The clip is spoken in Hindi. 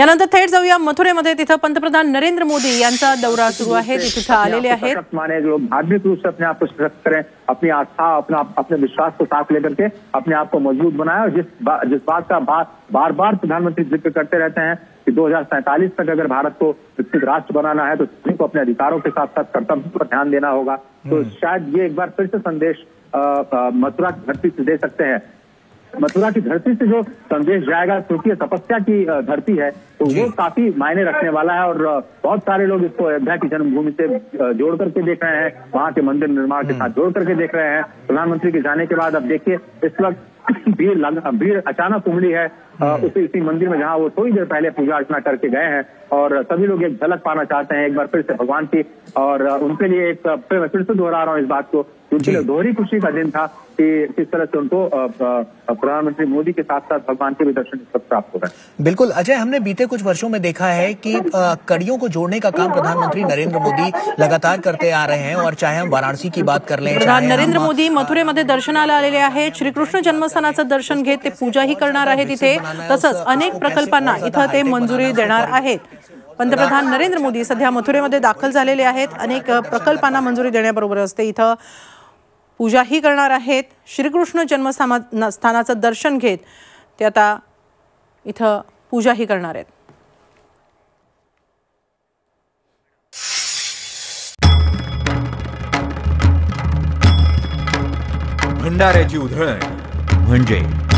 यानंतर थेट जाऊया मथुरेमध्ये, तिथं पंतप्रधान नरेंद्र मोदी यांचा दौरा सुरू आहे। तिथं आलेले आहेत माने लोग धार्मिक रूप से अपने आप को सशक्त करें, अपनी आस्था अपने विश्वास को साफ लेकर के अपने आप को मजबूत बनाए। और जिस बात का बार बार प्रधानमंत्री जिक्र करते रहते हैं कि 2047 तक अगर भारत को विकसित राष्ट्र बनाना है तो सभी को अपने अधिकारों के साथ साथ कर्तव्य पर ध्यान देना होगा। तो शायद ये एक बार फिर से संदेश मथुरा की धरती से दे सकते हैं। मथुरा की धरती से जो संदेश जाएगा, क्योंकि तपस्या की धरती है, तो वो काफी मायने रखने वाला है। और बहुत सारे लोग इसको अयोध्या की जन्मभूमि से जोड़ करके देख रहे हैं, वहाँ के मंदिर निर्माण के साथ जोड़ करके देख रहे हैं। प्रधानमंत्री के जाने के बाद अब देखिए इस वक्त भीड़ अचानक उमड़ी है उसी मंदिर में जहाँ वो थोड़ी देर पहले पूजा अर्चना करके गए हैं। और सभी लोग एक झलक पाना चाहते हैं एक बार फिर से भगवान की, और उनके लिए एक फिर से दोहरा रहा हूँ इस बात को, उनके लिए दोहरी खुशी का दिन था कि किस तरह से उनको प्रधानमंत्री मोदी के साथ साथ भगवान के भी दर्शन प्राप्त हो रहे। बिल्कुल अजय, हमने बीते कुछ वर्षों में देखा है कि कड़ियों को जोड़ने का काम प्रधानमंत्री नरेंद्र मोदी लगातार करते आ रहे हैं। और चाहे हम वाराणसी की बात कर लें, नरेंद्र मोदी मथुरेमध्ये दर्शनाला आलेले आहेत, श्रीकृष्ण जन्मस्थानाचं दर्शन घेत ते पूजाही करणार आहेत तिथे, तसंच अनेक प्रकल्पांना इथं ते मंजुरी देणार आहेत। पंतप्रधान नरेंद्र मोदी सध्या मथुरेमध्ये दाखल झालेले आहेत, अनेक प्रकल्पांना मंजुरी देण्याबरोबरच ते इथं पूजा ही करणार आहेत। श्रीकृष्ण जन्मस्थानाचं दर्शन घेत ते आता इथं पूजा ही करणार आहेत। भंडाऱ्याची उधळण म्हणजे